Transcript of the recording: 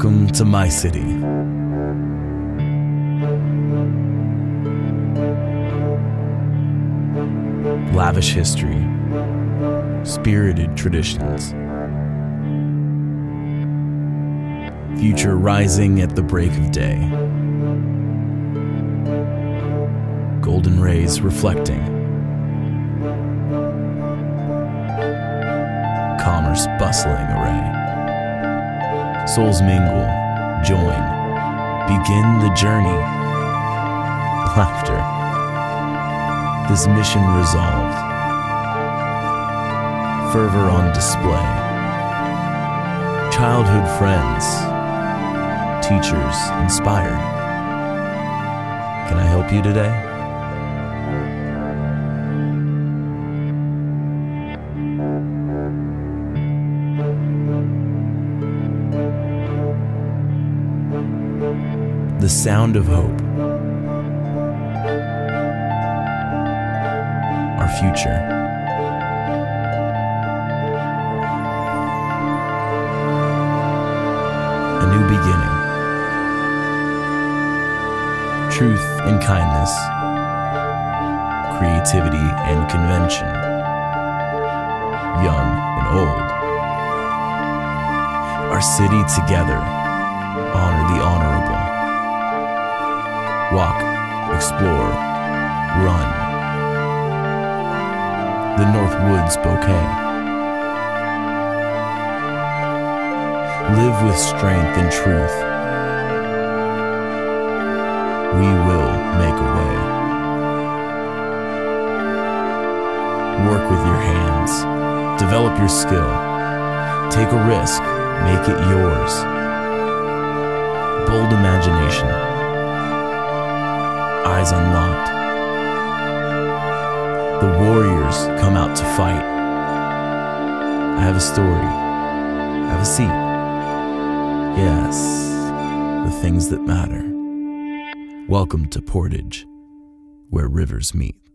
Welcome to my city. Lavish history, spirited traditions, future rising at the break of day, golden rays reflecting, commerce bustling array. Souls mingle, join, begin the journey. Laughter, this mission resolved. Fervor on display. Childhood friends, teachers inspired. Can I help you today? The sound of hope. Our future. A new beginning. Truth and kindness. Creativity and convention. Young and old. Our city together. Honor the honorable. Walk, explore, run. The North Woods bouquet. Live with strength and truth. We will make a way. Work with your hands. Develop your skill. Take a risk. Make it yours. Bold imagination. Eyes unlocked. The warriors come out to fight. I have a story. I have a seat. Yes, the things that matter. Welcome to Portage, where rivers meet.